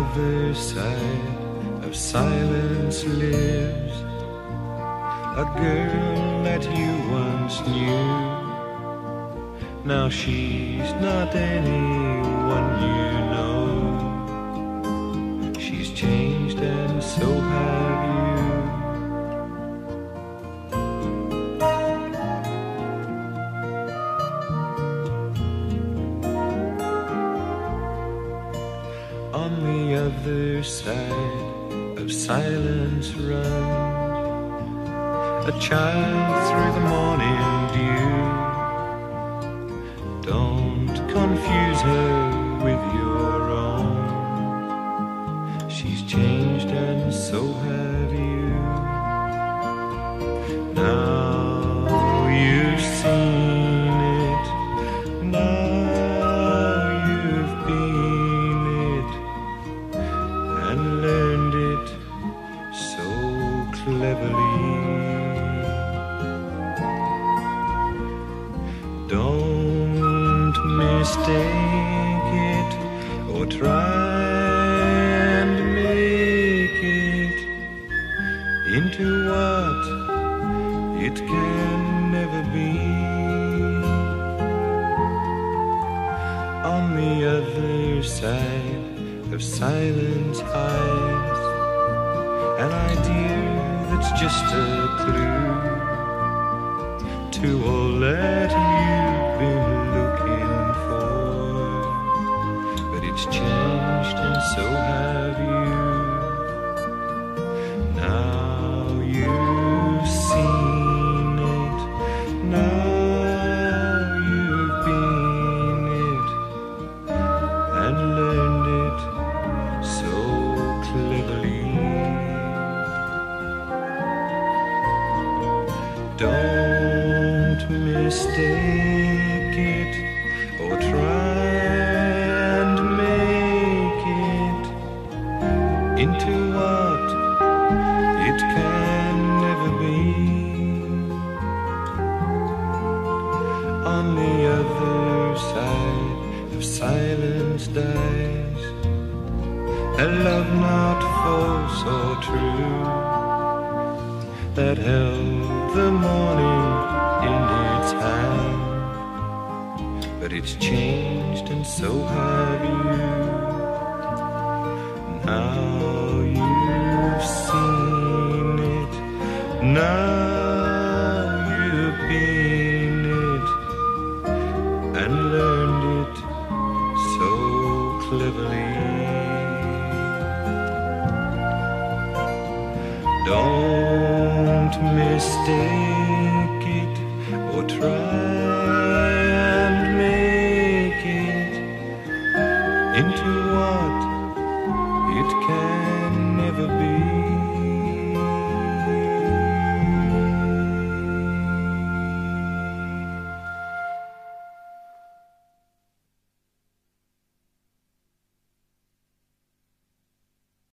other side of silence lives a girl that you once knew. Now she's not anyone you know. She's changed and so have you. On the other side of silence runs a child through the morning dew. Don't confuse her with your own. She's changed and so have you. Now you've seen it. Now you've been it and learned it so cleverly. Don't mistake it or try and make it into what it can never be. On the other side of silent eyes, an idea that's just a clue to all that you've been looking for. But it's changed and so have you. Now you've seen it. Now you've been it and learned it so cleverly. Don't mistake it or try and make it into what it can never be. On the other side of silence dies a love not false or true that held the morning in its hand. But it's changed and so have you. Now you've seen it. Now you've been it and learned it so cleverly. Don't mistake it or try and make it into what it can never be.